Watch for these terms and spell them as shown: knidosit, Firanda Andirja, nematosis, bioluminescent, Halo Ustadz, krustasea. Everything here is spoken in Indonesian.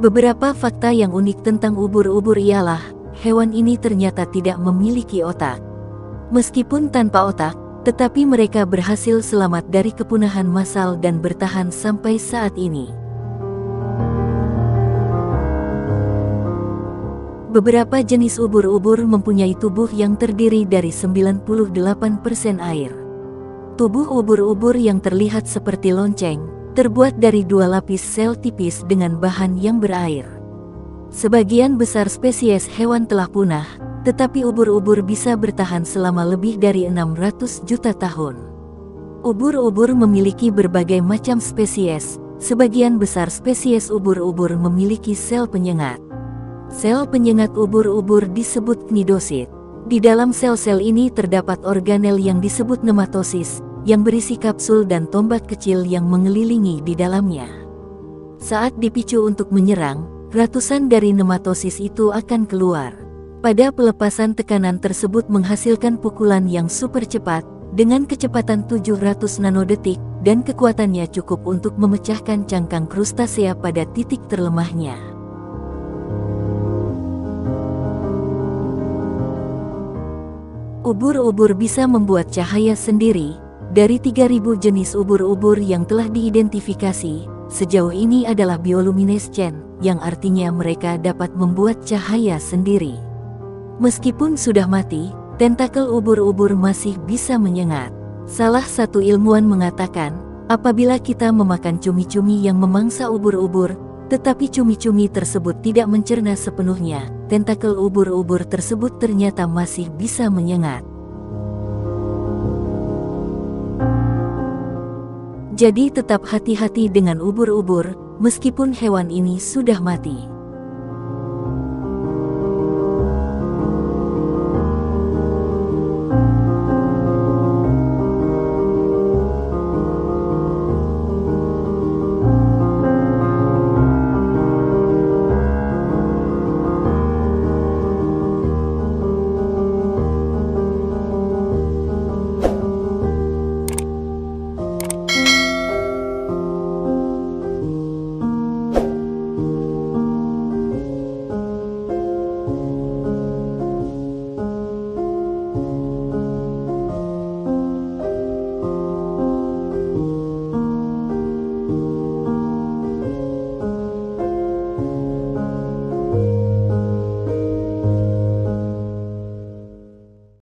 Beberapa fakta yang unik tentang ubur-ubur ialah, hewan ini ternyata tidak memiliki otak. Meskipun tanpa otak, tetapi mereka berhasil selamat dari kepunahan massal dan bertahan sampai saat ini. Beberapa jenis ubur-ubur mempunyai tubuh yang terdiri dari 98% air. Tubuh ubur-ubur yang terlihat seperti lonceng, terbuat dari dua lapis sel tipis dengan bahan yang berair. Sebagian besar spesies hewan telah punah, tetapi ubur-ubur bisa bertahan selama lebih dari 600 juta tahun. Ubur-ubur memiliki berbagai macam spesies, sebagian besar spesies ubur-ubur memiliki sel penyengat. Sel penyengat ubur-ubur disebut knidosit. Di dalam sel-sel ini terdapat organel yang disebut nematosis, yang berisi kapsul dan tombak kecil yang mengelilingi di dalamnya. Saat dipicu untuk menyerang, ratusan dari nematosis itu akan keluar. Pada pelepasan tekanan tersebut menghasilkan pukulan yang super cepat, dengan kecepatan 700 nanodetik, dan kekuatannya cukup untuk memecahkan cangkang krustasea pada titik terlemahnya. Ubur-ubur bisa membuat cahaya sendiri. Dari 3.000 jenis ubur-ubur yang telah diidentifikasi, sejauh ini adalah bioluminescent, yang artinya mereka dapat membuat cahaya sendiri. Meskipun sudah mati, tentakel ubur-ubur masih bisa menyengat. Salah satu ilmuwan mengatakan, apabila kita memakan cumi-cumi yang memangsa ubur-ubur, tetapi cumi-cumi tersebut tidak mencerna sepenuhnya, tentakel ubur-ubur tersebut ternyata masih bisa menyengat. Jadi tetap hati-hati dengan ubur-ubur, meskipun hewan ini sudah mati.